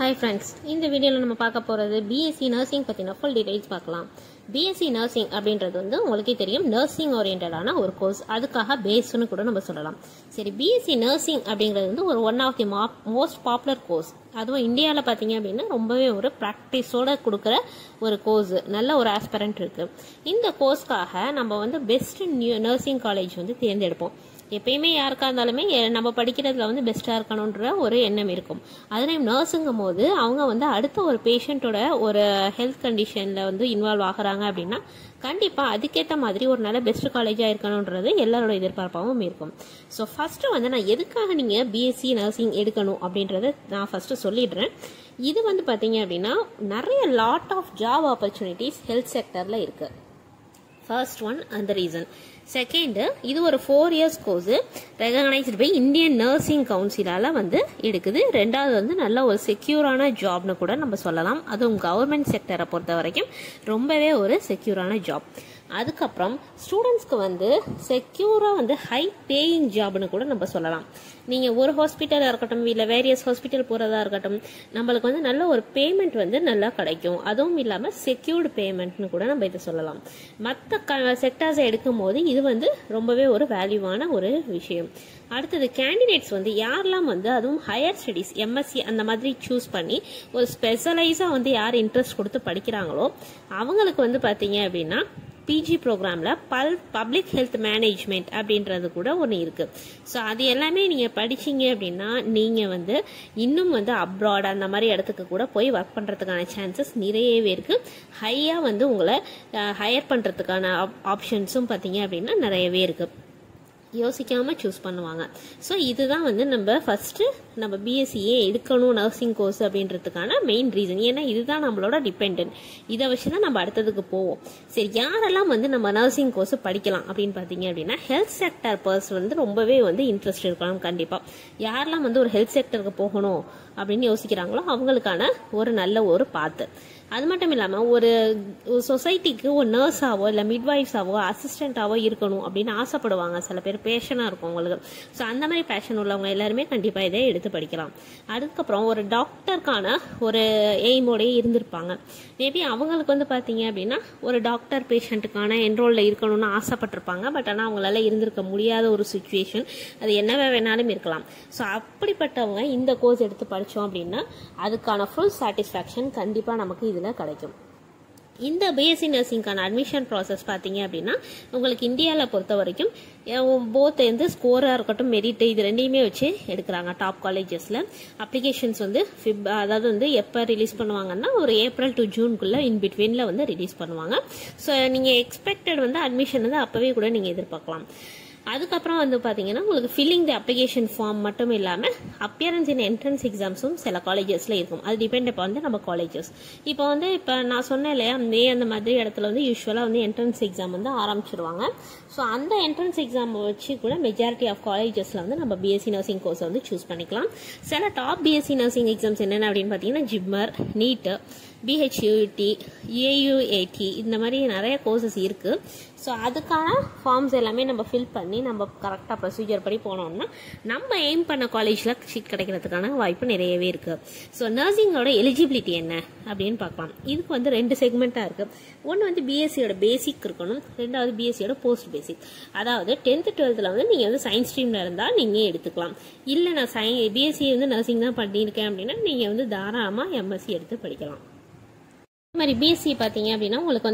Hi friends, in the video we will talk about BSc nursing full details. BSc nursing is nursing oriented course. That's based on BSc nursing is one of the most popular course. That's why India is a practice course. Nalla aspirant in the course we best nursing college. எப்பயுமே யாருக்கா இருந்தாலுமே நம்ம படிக்கிறதுல பெஸ்டா இருக்கணும்ன்ற ஒரு எண்ணம் இருக்கும். அதனால நர்ஸ்ங்கும்போது அவங்க அடுத்த ஒரு பேஷண்டோட ஒரு ஹெல்த் கண்டிஷன்ல இன்வால்வ் ஆகறாங்க அப்படினா கண்டிப்பா அதுக்கேத்த மாதிரி ஒரு நல்ல பெஸ்ட் காலேஜா இருக்கணும்ன்றது எல்லாரோட எதிர்பார்ப்பாவும் இருக்கும். சோ ஃபர்ஸ்ட் நான் எதுக்காக நீங்க BSc நர்சிங் எடுக்கணும் அப்படின்றதை நான் ஃபர்ஸ்ட் சொல்லிடுறேன். இது பாத்தீங்க அப்படினா நிறைய lot of job opportunities health செக்டர்ல இருக்கு. First one and the reason. Second, this is a 4-year course recognized by Indian Nursing Council. This is a secure job. That is government sector. It is a secure job. That's students secure and high paying job. நீங்க ஒரு hospital இருக்கட்டும் இல்ல various hospital போறதா இருக்கட்டும் நமக்கு நல்ல ஒரு payment நல்லா கிடைக்கும். அதுவும் இல்லாம செக்யூர்ட் பேமென்ட்னு கூட நம்ம இத சொல்லலாம். மத்த செக்டார்ஸ் எடுக்கும்போது இது ரொம்பவே ஒரு வேல்யூவான ஒரு விஷயம். அடுத்து கேண்டிடேட்ஸ் யாரெல்லாம் அதுவும் ஹையர் ஸ்டடீஸ் MSc அந்த மாதிரி சூஸ் பண்ணி ஒரு ஸ்பெஷலைஸா யார் இன்ட்ரஸ்ட் கொடுத்து படிக்கறாங்களோ அவங்களுக்கு பாத்தீங்க அப்படினா PG program la public health management அப்படின்றது கூட ஒன்னு இருக்கு. சோ அது எல்லாமே நீங்க படிச்சீங்க அப்படினா நீங்க இன்னும் abroad அந்த மாதிரி இடத்துக்கு கூட போய் work பண்றதுக்கான chances நிறையவே இருக்கு. ஹையா உங்களை ஹையர் பண்றதுக்கான ஆப்ஷன்ஸும் பாத்தீங்க அப்படினா நிறையவே இருக்கு. யோசிக்காம choose பண்ணுவாங்க. சோ இதுதான் நம்ம ஃபர்ஸ்ட் நம்ம BSc எடுக்கணும் நர்சிங் கோர்ஸ் அப்படின்றதுக்கான மெயின் ரீசன். ஏன்னா இதுதான் நம்மளோட டிபெண்டன்ட். இத வச்சு தான் நம்ம அடுத்ததுக்கு போவோம். சரி யாரெல்லாம் நம்ம நர்சிங் கோர்ஸ் படிக்கலாம் அப்படினு பாத்தீங்க அப்படினா ஹெல்த் செக்டர் பர்சன் ரொம்பவே இன்ட்ரஸ்ட் இருக்கலாம் கண்டிப்பா. யாரெல்லாம் ஒரு ஹெல்த் செக்டருக்கு போகணும் அப்படினு யோசிக்கறாங்களோ அவங்களுக்கான ஒரு நல்ல ஒரு பாத். அது மட்டும் இல்லாம ஒரு சொசைட்டிக்கு ஒரு நர்ஸ் ஆவோ இல்ல மிட்வைஃப்ஸ் ஆவோ அசிஸ்டன்ட் ஆவோ இருக்கணும் அப்படினு ஆசைப்படுவாங்க. சில பேர் பேஷனா இருக்கும் உங்களுக்கு. சோ அந்த மாதிரி பேஷன் உள்ளவங்க எல்லாரும் கண்டிப்பா இதை எடுத்து படிக்கலாம். அதுக்கு அப்புறம் ஒரு டாக்டர்கான ஒரு எய்மோட இருந்திருப்பாங்க. மேபி அவங்களுக்கு பாத்தீங்க அப்படினா ஒரு டாக்டர் பேஷண்ட்கான என்ரோல்ல இருக்கணும்னு ஆசைப்பட்டிருப்பாங்க. பட் ஆனா அவங்களால இருந்திருக்க முடியாத ஒரு சிச்சுவேஷன். அது என்னவே வேணாலும் இருக்கலாம். சோ அப்படிப்பட்டவங்க இந்த கோர்ஸ் எடுத்து படிச்சோம் அப்படினா அதுக்கான full satisfaction கண்டிப்பா நமக்கு கிடைக்கும். இந்த BSc நர்சிங்கான அட்மிஷன் process பாத்தீங்க அப்படினா உங்களுக்கு இந்தியால பொறுத்த வரைக்கும் both ஸ்கோரா இருக்கட்டும் மெரிட் இது ரெண்டையுமே வச்சு எடுக்கறாங்க. டாப் காலேजेसல அப்ளிகேஷன்ஸ் அதாவது எப்ப ரிலீஸ் பண்ணுவாங்கன்னா ஒரு ஏப்ரல் டு ஜூன்க்குள்ள இன் बिटवीनல ரிலீஸ் பண்ணுவாங்க. சோ நீங்க எக்ஸ்பெக்டட் அட்மிஷன் அப்பவே கூட நீங்க எதிர்பார்க்கலாம். அதுக்கப்புறம் பாத்தீங்கன்னா உங்களுக்கு filling the application form மட்டும் இல்லாம appearance in entrance examsம் சில collegesல இருக்கும். அது depend upon நம்ம colleges. இப்போ இப்ப நான் சொன்னேலையா மே அந்த மாதிரி இடத்துல usually entrance exam ஆரம்பிச்சிடுவாங்க. சோ அந்த entrance exam வச்சு கூட majority of collegesல நம்ம BSc nursing course choose பண்ணிக்கலாம். சில top BSc nursing exams என்னென்ன அப்படினு பாத்தீங்கன்னா Jibmar, NEET, BHUT, AUAT இந்த மாதிரி நிறைய கோர்சஸ் இருக்கு. சோ அதுக்கான ஃபார்ம்ஸ் எல்லாமே நம்ம ஃபில் பண்ணி நம்ம கரெக்ட்டா ப்ரொசீஜர் படி போனோம்னா நம்ம எய்ம் பண்ண காலேஜ்ல சீட் கிடைக்கிறதுக்கான வாய்ப்பு நிறையவே இருக்கு. சோ நர்சிங்கோட எலிஜிபிலிட்டி என்ன அப்படினு பார்க்கலாம். இதுக்கு ரெண்டு செக்மெண்டா இருக்கு. ஒன்னு BSc ஓட பேசிக் இருக்கணும். ரெண்டாவது BSc ஓட போஸ்ட் பேசிக். அதாவது 10th 12thல நீங்க சயின்ஸ் ஸ்ட்ரீம்ல இருந்தா நீங்க எடுத்துக்கலாம். இல்ல நான் BSc நர்சிங் தான் பண்ணிருக்கேன் அப்படினா நீங்க தாராளமா MSc எடுத்து படிக்கலாம். மாதிரி BSc பாத்தீங்க அப்படினா உங்களுக்கு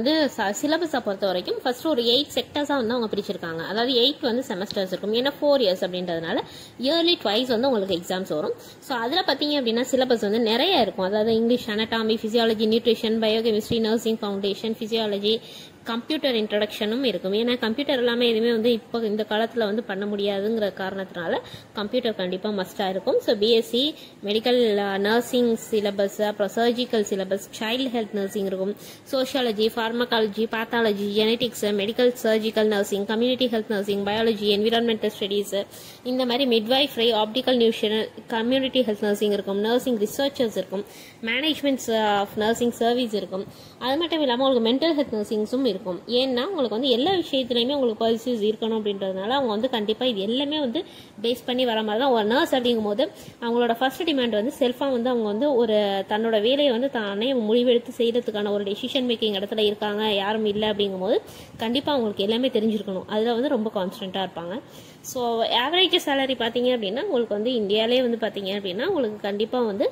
சிலபஸ் பொறுத்த வரைக்கும் ஃபர்ஸ்ட் ஒரு 8 செக்டார்ஸா அவங்க பிரிச்சிருக்காங்க. அதாவது 8 செமஸ்டர்ஸ் இருக்கும். ஏன்னா 4 இயர்ஸ் அப்படின்றதனால இயர்லி ட்வைஸ் உங்களுக்கு எக்ஸாம்ஸ் வரும். சோ அதல பாத்தீங்க அப்படினா சிலபஸ் நிறைய இருக்கும். அதாவது English, anatomy, physiology, nutrition, biochemistry, nursing foundation, physiology, computer இன்ட்ரோடக்ஷனும் இருக்கும். ஏன்னா கம்ப்யூட்டர் எல்லாமே எதுவுமே இப்போ இந்த காலத்துல பண்ண முடியாதுங்கிற காரணத்தினால கம்ப்யூட்டர் கண்டிப்பா மஸ்டா இருக்கும். So BSc medical nursing syllabus, அப்புறம் surgical syllabus, child health nursing இருக்கும், sociology, pharmacology, pathology, genetics, medical surgical nursing, community health nursing, biology, environmental studies, இந்த மாதிரி midwifery, optical nutrition, community health nursing இருக்கும், நர்சிங் ரிசர்ச்சர்ஸ் இருக்கும், management of nursing service இருக்கும். அது மட்டும் இல்லாமல் உங்களுக்கு மென்டல் ஹெல்த் நர்சிங்ஸும் இருக்கும். ஏன்னா உங்களுக்கு வந்து எல்லா விஷயத்துலையுமே உங்களுக்கு பாலிசிஸ் இருக்கணும் அப்படின்றதுனால அவங்க வந்து கண்டிப்பாக இது எல்லாமே வந்து பேஸ் பண்ணி வர மாதிரி தான். ஒரு நர்ஸ் அப்படிங்கும் போது அவங்களோட ஃபர்ஸ்ட் டிமாண்ட் வந்து செல்ஃபாக வந்து அவங்க வந்து ஒரு தன்னோட வேலையை வந்து தானே முடிவெடுத்து செய்கிறதுக்கான ஒரு டெசிஷன் மேக்கிங் இடத்துல இருக்காங்க, யாரும் இல்லை அப்படிங்கும் போது கண்டிப்பாக அவங்களுக்கு எல்லாமே தெரிஞ்சிருக்கணும். அதில் வந்து ரொம்ப கான்ஸ்டண்ட்டாக இருப்பாங்க. ஸோ ஆவரேஜ் சேலரி பார்த்தீங்க அப்படின்னா உங்களுக்கு வந்து இந்தியாவிலே வந்து பார்த்தீங்க அப்படின்னா உங்களுக்கு கண்டிப்பாக வந்து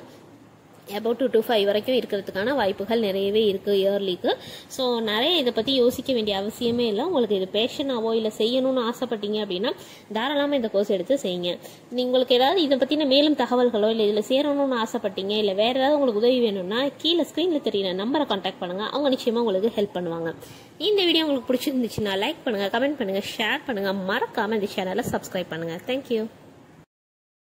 அபவுட் 2 to 5 வரைக்கும் இருக்கிறதுக்கான வாய்ப்புகள் நிறையவே இருக்குது இயர்லிக்கு. ஸோ நிறைய இதை பற்றி யோசிக்க வேண்டிய அவசியமே இல்லை. உங்களுக்கு இது பேஷனாவோ இல்லை செய்யணும்னு ஆசைப்பட்டீங்க அப்படின்னா தாராளமாக இந்த கோர்ஸ் எடுத்து செய்யுங்க. உங்களுக்கு ஏதாவது இதை பற்றின மேலும் தகவல்களோ இல்லை இதில் சேரணும்னு ஆசைப்பட்டீங்க இல்லை வேறு ஏதாவது உங்களுக்கு உதவி வேணும்னா கீழே ஸ்க்ரீனில் தெரியுற நம்பரை கான்டாக்ட் பண்ணுங்கள். அவங்க நிச்சயமாக உங்களுக்கு ஹெல்ப் பண்ணுவாங்க. இந்த வீடியோ உங்களுக்கு பிடிச்சிருந்துச்சுன்னா லைக் பண்ணுங்கள், கமெண்ட் பண்ணுங்கள், ஷேர் பண்ணுங்கள். மறக்காமல் இந்த சேனலை சப்ஸ்கிரைப் பண்ணுங்கள். தேங்க்யூ.